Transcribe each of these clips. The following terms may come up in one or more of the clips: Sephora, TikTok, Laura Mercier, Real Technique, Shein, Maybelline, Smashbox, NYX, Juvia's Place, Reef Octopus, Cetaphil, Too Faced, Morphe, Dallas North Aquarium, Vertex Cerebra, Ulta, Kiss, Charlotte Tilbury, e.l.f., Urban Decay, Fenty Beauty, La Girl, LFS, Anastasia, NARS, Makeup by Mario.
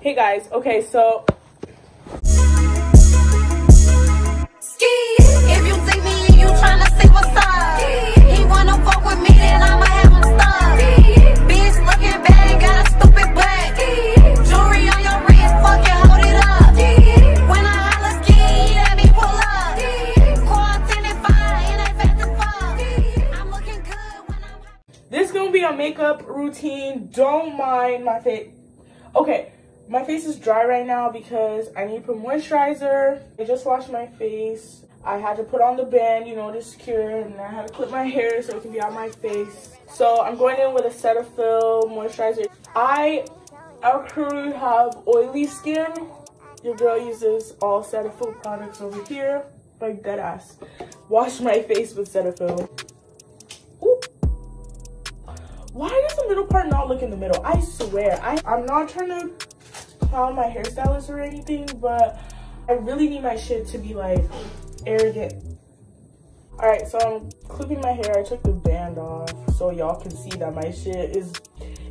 Hey guys, okay, so ski, if you see me and you tryna see what's up, he wanna fuck with me, then I'ma have him stuck. Bitch looking bad, got a stupid black jewelry on your wrist, fucking hold it up. When I holla ski, let me pull up. Quad 10 and 5, and I'm fast as fuck. I'm looking good when I'm. This gonna be a makeup routine. Don't mind my face. Okay. My face is dry right now because I need to put moisturizer. I just washed my face. I had to put on the band, you know, to secure, and I had to clip my hair so it can be on my face. So I'm going in with a Cetaphil moisturizer. I currently have oily skin. Your girl uses all Cetaphil products over here. Like dead ass. Wash my face with Cetaphil. Why does the middle part not look in the middle? I swear, I'm not trying to call my hairstylist or anything, but I really need my shit to be like arrogant. All right, so I'm clipping my hair. I took the band off so y'all can see that my shit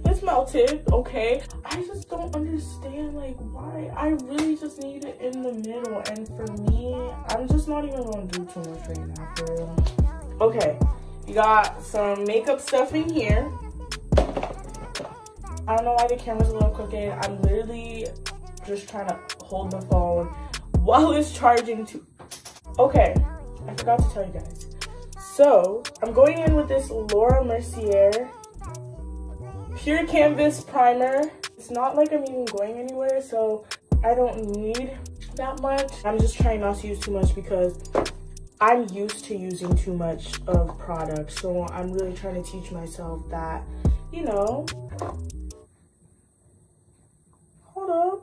it's melted. Okay, I just don't understand like why. I really just need it in the middle, and for me, I'm just not even gonna do too much right now, for real. Okay, you got some makeup stuff in here. I don't know why the camera's a little crooked. I'm literally just trying to hold the phone while it's charging too. Okay, I forgot to tell you guys. So, I'm going in with this Laura Mercier Pure Canvas Primer. It's not like I'm even going anywhere, so I don't need that much. I'm just trying not to use too much because I'm used to using too much of product. So, I'm really trying to teach myself that, you know,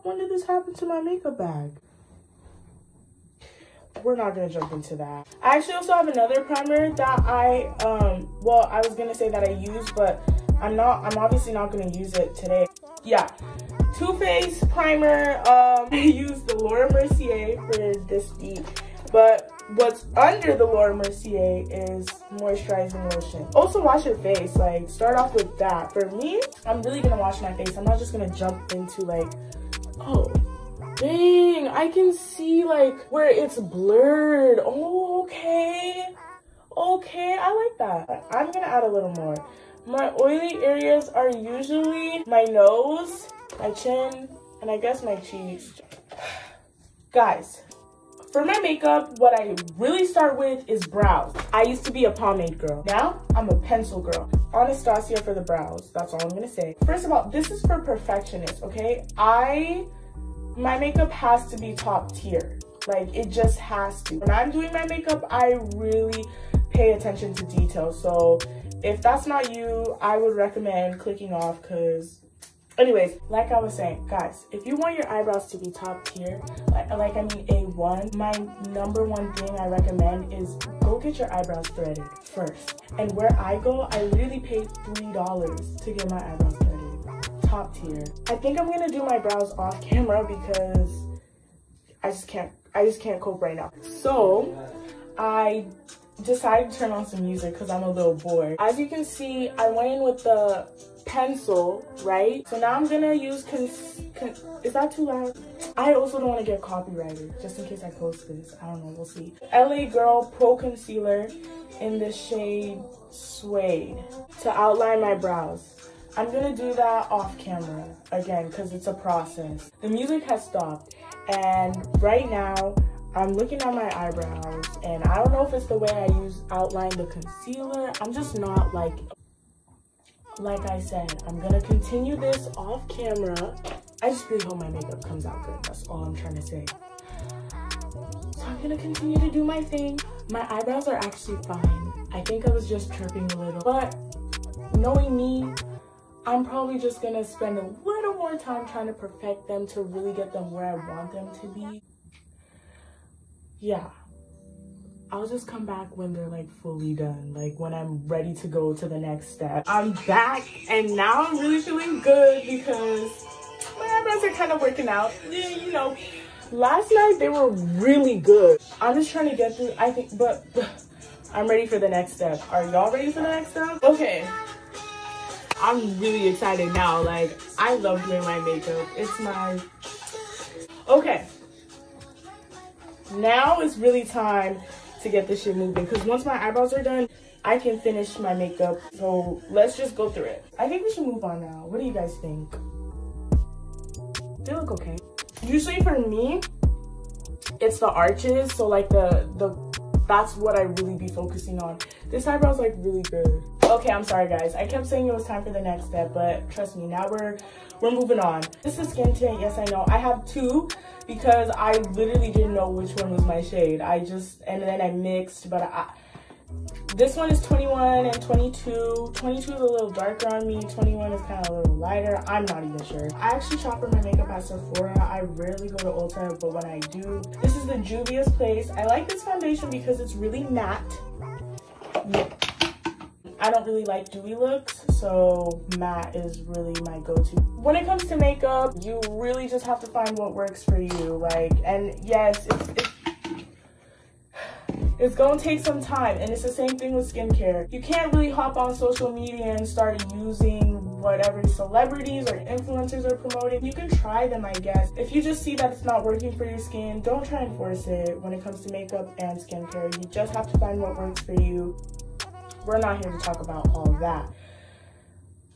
when did this happen to my makeup bag? We're not gonna jump into that. I actually also have another primer that I was gonna say that I use, but I'm obviously not gonna use it today. Yeah, Too Faced primer. I used the Laura Mercier for this deep, but what's under the Laura Mercier is moisturizing lotion. Also wash your face, like start off with that. For me, I'm really gonna wash my face. I'm not just gonna jump into like, oh dang, I can see like where it's blurred. Oh, okay, I like that. I'm gonna add a little more. My oily areas are usually my nose, my chin, and I guess my cheeks. Guys, for my makeup, what I really start with is brows. I used to be a pomade girl. Now, I'm a pencil girl. Anastasia for the brows. That's all I'm gonna say. First of all, this is for perfectionists, okay? My makeup has to be top tier. Like, it just has to. When I'm doing my makeup, I really pay attention to detail. So, if that's not you, I would recommend clicking off because... Anyways, like I was saying, guys, if you want your eyebrows to be top tier, I mean A1, my number one thing I recommend is go get your eyebrows threaded first. And where I go, I literally paid $3 to get my eyebrows threaded. Top tier. I think I'm gonna do my brows off camera because I just can't cope right now. So, I decided to turn on some music because I'm a little bored. As you can see, I went in with the pencil, right? So now I'm gonna use is that too loud? I also don't want to get copyrighted just in case I post this. I don't know, we'll see. LA Girl Pro Concealer in the shade Suede to outline my brows. I'm gonna do that off camera again because it's a process. The music has stopped and right now I'm looking at my eyebrows, and I don't know if it's the way I outline the concealer. I'm just not like I said, I'm gonna continue this off camera. I just really hope my makeup comes out good. That's all I'm trying to say. So I'm gonna continue to do my thing. My eyebrows are actually fine. I think I was just chirping a little, but knowing me, I'm probably just gonna spend a little more time trying to perfect them to really get them where I want them to be. Yeah, I'll just come back when they're like fully done, like when I'm ready to go to the next step. I'm back and now I'm really feeling good because my eyebrows are kind of working out. You know, last night they were really good. I'm just trying to get through, I think, but I'm ready for the next step. Are y'all ready for the next step? Okay, I'm really excited now. Like, I love doing my makeup. It's my... Okay. Now it's really time to get this shit moving, because once my eyebrows are done, I can finish my makeup. So let's just go through it. I think we should move on now. What do you guys think? They look okay. Usually for me, it's the arches. So like that's what I really be focusing on. This eyebrow's like really good. Okay, I'm sorry guys. I kept saying it was time for the next step, but trust me, now we're moving on. This is skin tint. Yes, I know. I have two because I literally didn't know which one was my shade. And then I mixed, but this one is 21 and 22. 22 is a little darker on me. 21 is kind of a little lighter. I'm not even sure. I actually shop for my makeup at Sephora. I rarely go to Ulta, but when I do, this is the Juvia's Place. I like this foundation because it's really matte. I don't really like dewy looks, so matte is really my go-to. When it comes to makeup, you really just have to find what works for you. Like, and yes, it's gonna take some time, and it's the same thing with skincare. You can't really hop on social media and start using whatever celebrities or influencers are promoting. You can try them, I guess. If you just see that it's not working for your skin, don't try and force it when it comes to makeup and skincare. You just have to find what works for you. We're not here to talk about all that.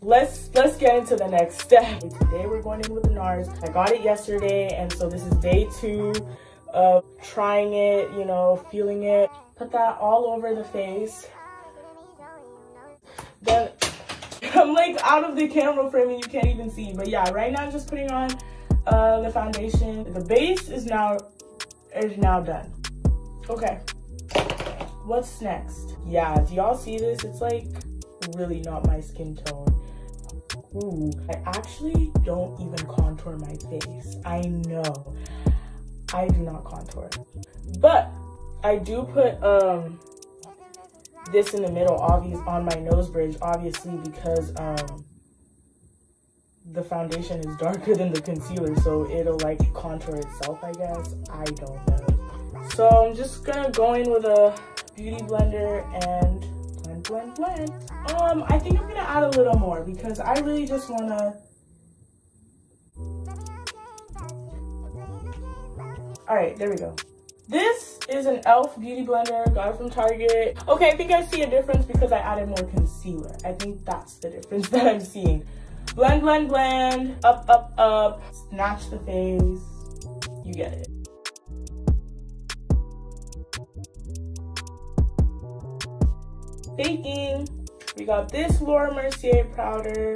Let's get into the next step. Today we're going in with the NARS. I got it yesterday, and so this is day 2. Of trying it, you know, feeling it. Put that all over the face. Then I'm like out of the camera frame and you can't even see. But yeah, right now I'm just putting on the foundation. The base is now done. Okay, what's next? Yeah, do y'all see this? It's like really not my skin tone. Ooh, I actually don't even contour my face. I know. I do not contour, but I do put this in the middle, on my nose bridge, obviously, because the foundation is darker than the concealer, so it'll like contour itself, I guess. I don't know. So I'm just gonna go in with a beauty blender and blend. I think I'm gonna add a little more because I really just wanna. All right, there we go. This is an e.l.f. beauty blender, got it from Target. Okay, I think I see a difference because I added more concealer. I think that's the difference that I'm seeing. Blend, blend, blend, up, up, up. Snatch the face, you get it. Baking, we got this Laura Mercier powder.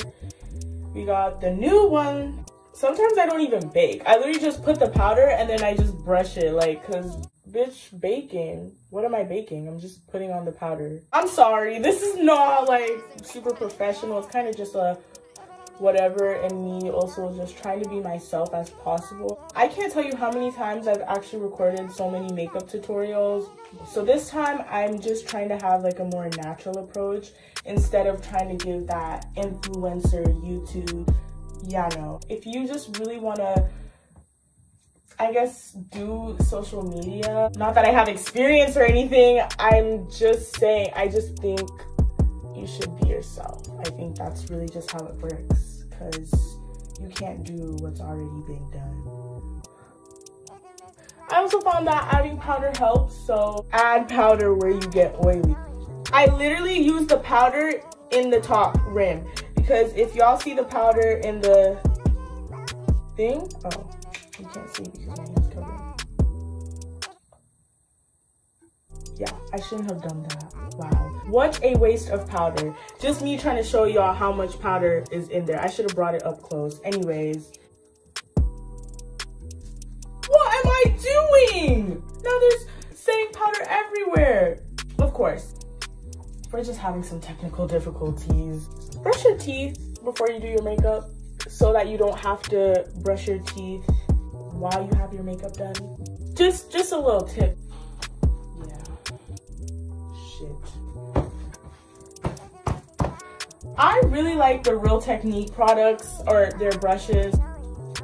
We got the new one. Sometimes I don't even bake. I literally just put the powder and then I just brush it, like, cause bitch, baking. What am I baking? I'm just putting on the powder. I'm sorry, this is not like super professional. It's kind of just a whatever, and me also just trying to be myself as possible. I can't tell you how many times I've actually recorded so many makeup tutorials. So this time I'm just trying to have like a more natural approach instead of trying to give that influencer YouTube. Yeah, no. If you just really want to, I guess, do social media, not that I have experience or anything, I'm just saying, I just think you should be yourself. I think that's really just how it works, because you can't do what's already being done. I also found that adding powder helps, so add powder where you get oily. I literally use the powder in the top rim. Because if y'all see the powder in the thing, oh, you can't see because my hand's covered. Yeah, I shouldn't have done that. Wow. What a waste of powder. Just me trying to show y'all how much powder is in there. I should have brought it up close. Anyways. What am I doing? Now there's setting powder everywhere. Of course. We're just having some technical difficulties. Brush your teeth before you do your makeup so that you don't have to brush your teeth while you have your makeup done. Just a little tip. Yeah. Shit. I really like the Real Technique products or their brushes.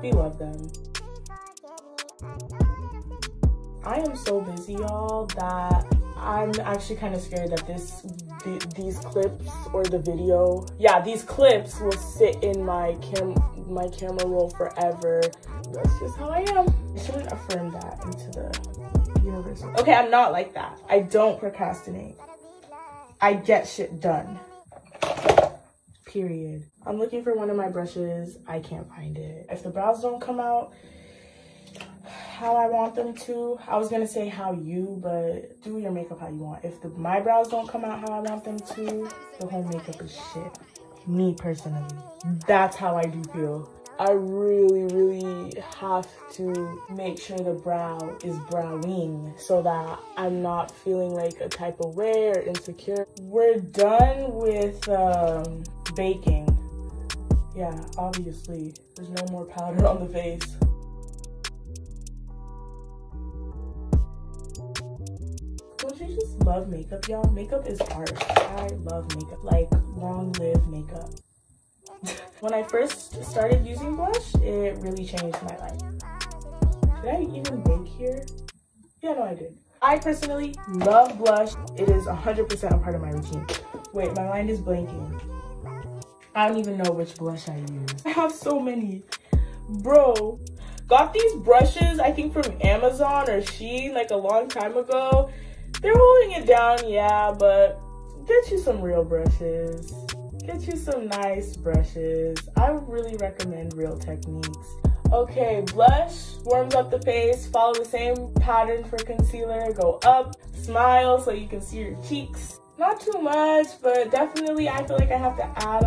We love them. I am so busy, y'all, that I'm actually kind of scared that these clips or the video, yeah, these clips will sit in my camera roll forever. That's just how I am. I shouldn't affirm that into the universe. Okay, I'm not like that. I don't procrastinate. I get shit done. Period. I'm looking for one of my brushes. I can't find it. If the brows don't come out how I want them to, I was gonna say how you, but do your makeup how you want. If my brows don't come out how I want them to, the whole makeup is shit. Me personally, that's how I do feel. I really have to make sure the brow is browing so that I'm not feeling like a type of way or insecure. We're done with baking. Yeah, obviously. There's no more powder on the face. Don't you just love makeup, y'all? Makeup is art. I love makeup. Like, long live makeup. When I first started using blush, it really changed my life. Did I even bake here? Yeah, no, I did. I personally love blush. It is 100% a part of my routine. Wait, my mind is blanking. I don't even know which blush I use. I have so many. Bro, got these brushes, I think from Amazon or Shein, like a long time ago. They're holding it down, yeah, but get you some real brushes. Get you some nice brushes. I really recommend Real Techniques. Okay, blush warms up the face. Follow the same pattern for concealer. Go up, smile so you can see your cheeks. Not too much, but definitely I feel like I have to add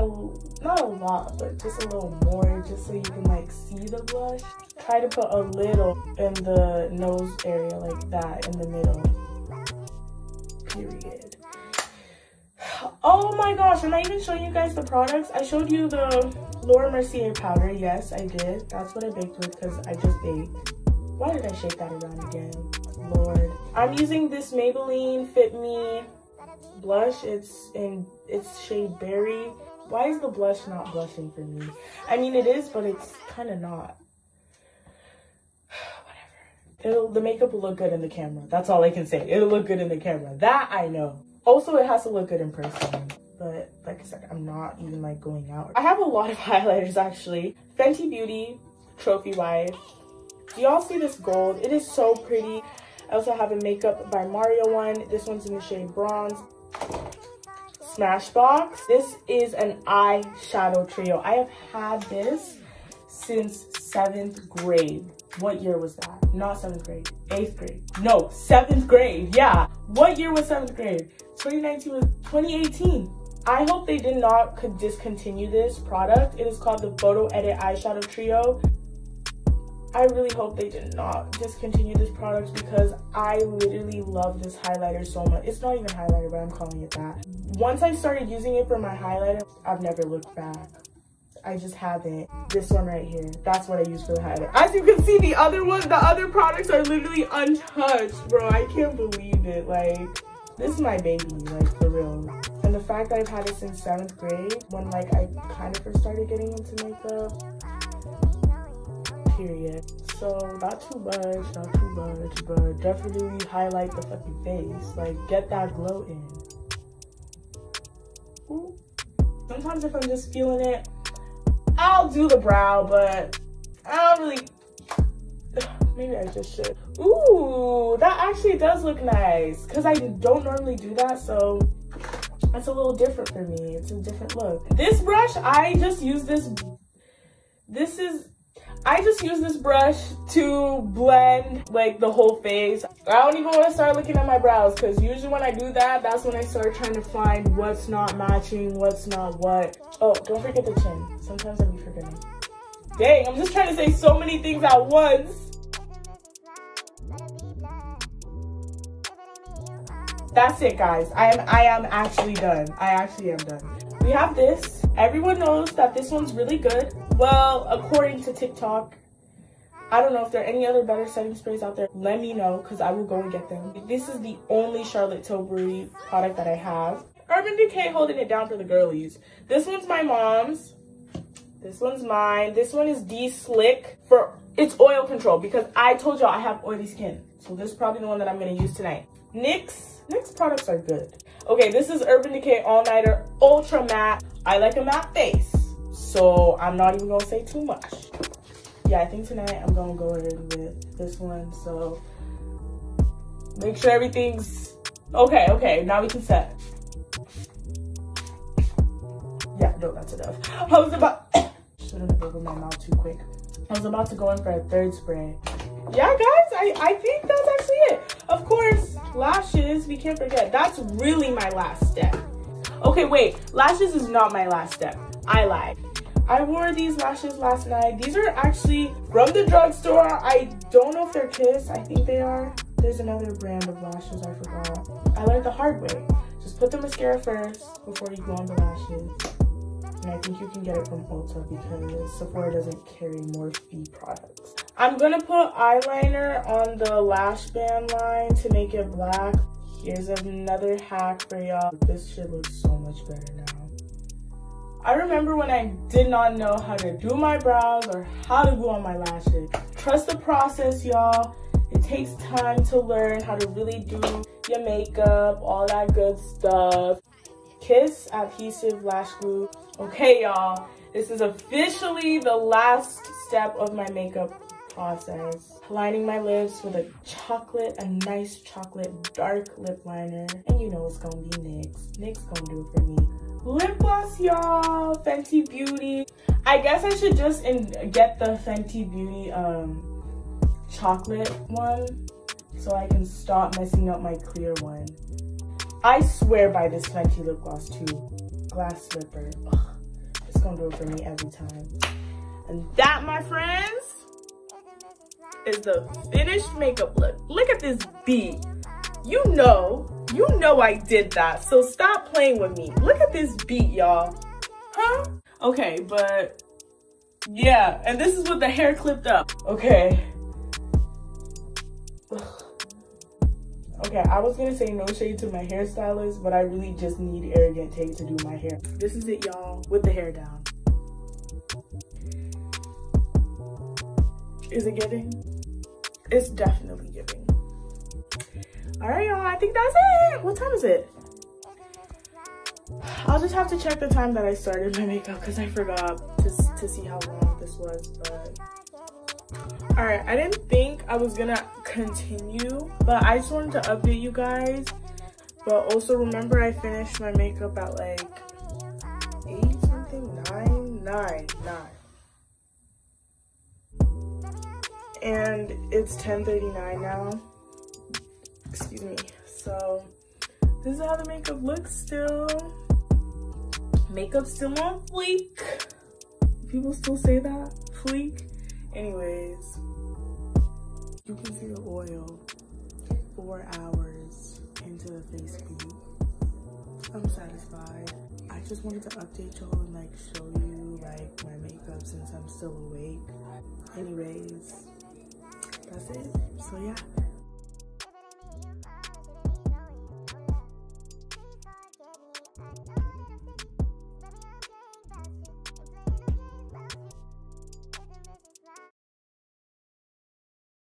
not a lot, but just a little more, just so you can like see the blush. Try to put a little in the nose area like that, in the middle. Period. Oh my gosh, I'm not even showing you guys the products. I showed you the Laura Mercier powder. Yes, I did. That's what I baked with because I just baked. Why did I shake that around again? Lord. I'm using this Maybelline Fit Me blush. It's shade Berry. Why is the blush not blushing for me? I mean, it is, but it's kind of not. Whatever. The makeup will look good in the camera. That's all I can say. It'll look good in the camera. That I know. Also, it has to look good in person, but like I said, I'm not even like going out. I have a lot of highlighters actually. Fenty Beauty, Trophy Wife. Do y'all see this gold? It is so pretty. I also have a Makeup by Mario one. This one's in the shade Bronze. Smashbox. This is an eyeshadow trio. I have had this since 7th grade. What year was that? Not 7th grade. 8th grade. No, 7th grade. Yeah. What year was 7th grade? 2019 was 2018. I hope they did not discontinue this product. It is called the Photo Edit Eyeshadow Trio. I really hope they did not discontinue this product because I literally love this highlighter so much. It's not even highlighter, but I'm calling it that. Once I started using it for my highlighter, I've never looked back. I just haven't. This one right here, that's what I use for the highlighter. As you can see, the other products are literally untouched, bro. I can't believe it. Like, this is my baby, like, for real. And the fact that I've had it since 7th grade, when like I kind of first started getting into makeup, period. So not too much, but definitely highlight the fucking face. Like, get that glow in. Ooh. Sometimes if I'm just feeling it, I'll do the brow, but I don't really, maybe I just should. Ooh, that actually does look nice because I don't normally do that, so that's a little different for me. It's a different look. This brush, I just use this brush to blend like the whole face. I don't even want to start looking at my brows because usually when I do that, that's when I start trying to find what's not matching, what's not what. Oh, don't forget the chin. Sometimes I be forgetting. Dang, I'm just trying to say so many things at once. That's it, guys. I am actually done. I actually am done. We have this. Everyone knows that this one's really good. Well, according to TikTok. I don't know if there are any other better setting sprays out there. Let me know because I will go and get them. This is the only Charlotte Tilbury product that I have. Urban Decay holding it down for the girlies. This one's my mom's. This one's mine. This one is D Slick for It's oil control because I told y'all I have oily skin. So this is probably the one that I'm going to use tonight. NYX products are good. Okay, this is Urban Decay All Nighter Ultra Matte. I like a matte face, so I'm not even going to say too much. Yeah, I think tonight I'm going to go in with this one. So make sure everything's okay. Okay, now we can set. Yeah, no, that's enough. I was about... shouldn't have opened my mouth too quick. I was about to go in for a third spray. Yeah, guys, I think that's actually it. Of course, lashes, we can't forget. That's really my last step. Okay, wait, lashes is not my last step. I lied. I wore these lashes last night. These are actually from the drugstore. I don't know if they're Kiss. I think they are. There's another brand of lashes I forgot. I learned the hard way. Just put the mascara first before you go on the lashes. And I think you can get it from Ulta because Sephora doesn't carry Morphe products. I'm gonna put eyeliner on the lash band line to make it black. Here's another hack for y'all. This shit looks so much better now. I remember when I did not know how to do my brows or how to glue on my lashes. Trust the process, y'all. It takes time to learn how to really do your makeup, all that good stuff. Kiss adhesive lash glue. Okay, y'all, this is officially the last step of my makeup process. Lining my lips with a nice chocolate dark lip liner. And you know it's gonna be NYX. NYX gonna do it for me. Lip gloss, y'all, Fenty Beauty. I guess I should just get the Fenty Beauty chocolate one so I can stop messing up my clear one. I swear by this Fenty lip gloss too. Glass slipper. Ugh, it's gonna do it for me every time. And that, my friends, is the finished makeup look. Look at this B. You know I did that, so stop playing with me. Look at this beat, y'all. Huh? Okay, but yeah, and this is with the hair clipped up. Okay. Ugh. Okay, I was gonna say no shade to my hairstylist, but I really just need Arrogant Tape to do my hair. This is it, y'all, with the hair down. Is it giving? It's definitely giving. All right, y'all, I think that's it. What time is it? I'll just have to check the time that I started my makeup because I forgot to see how long this was, but... Alright, I didn't think I was gonna continue, but I just wanted to update you guys. But also remember I finished my makeup at like 8 something, 9. And it's 10:39 now. Excuse me. So this is how the makeup looks still. Makeup still on fleek. People still say that, fleek. Anyways, you can see the oil 4 hours into the face cream. I'm satisfied. I just wanted to update y'all and like show you like my makeup since I'm still awake. Anyways, that's it. So yeah.